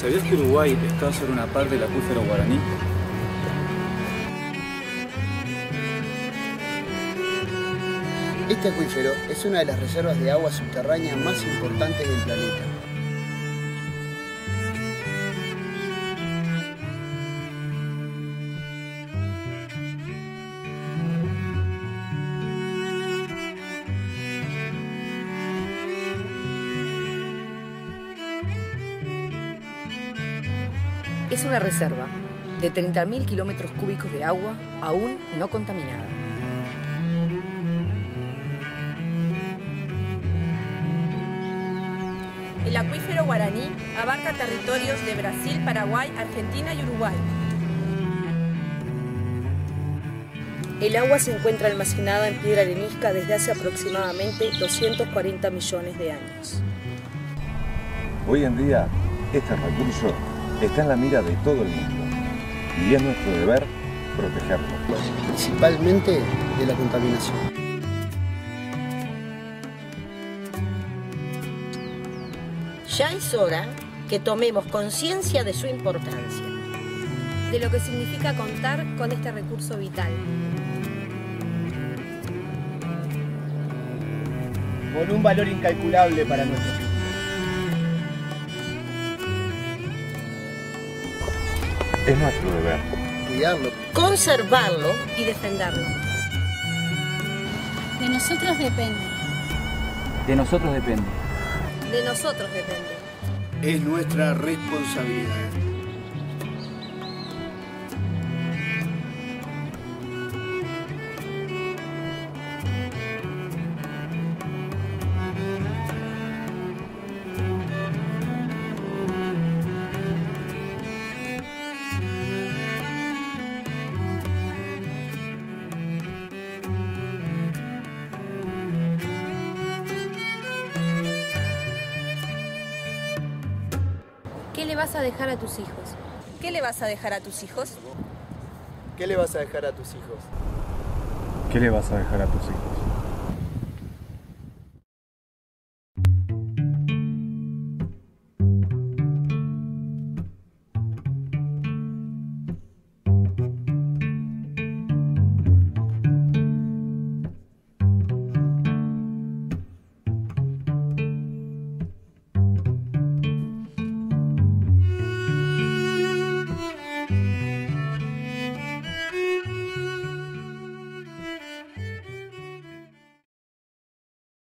¿Sabías que Uruguay está sobre una parte del acuífero guaraní? Este acuífero es una de las reservas de agua subterránea más importantes del planeta. Es una reserva de 30.000 kilómetros cúbicos de agua aún no contaminada. El acuífero guaraní abarca territorios de Brasil, Paraguay, Argentina y Uruguay. El agua se encuentra almacenada en piedra arenisca desde hace aproximadamente 240 millones de años. Hoy en día, este recurso está en la mira de todo el mundo y es nuestro deber protegerlo. Principalmente de la contaminación. Ya es hora que tomemos conciencia de su importancia, de lo que significa contar con este recurso vital. Con un valor incalculable para nuestro país. Es nuestro deber cuidarlo, conservarlo y defenderlo. De nosotros depende. De nosotros depende. De nosotros depende. Es nuestra responsabilidad. ¿Qué le vas a dejar a tus hijos? ¿Qué le vas a dejar a tus hijos? ¿Qué le vas a dejar a tus hijos? ¿Qué le vas a dejar a tus hijos?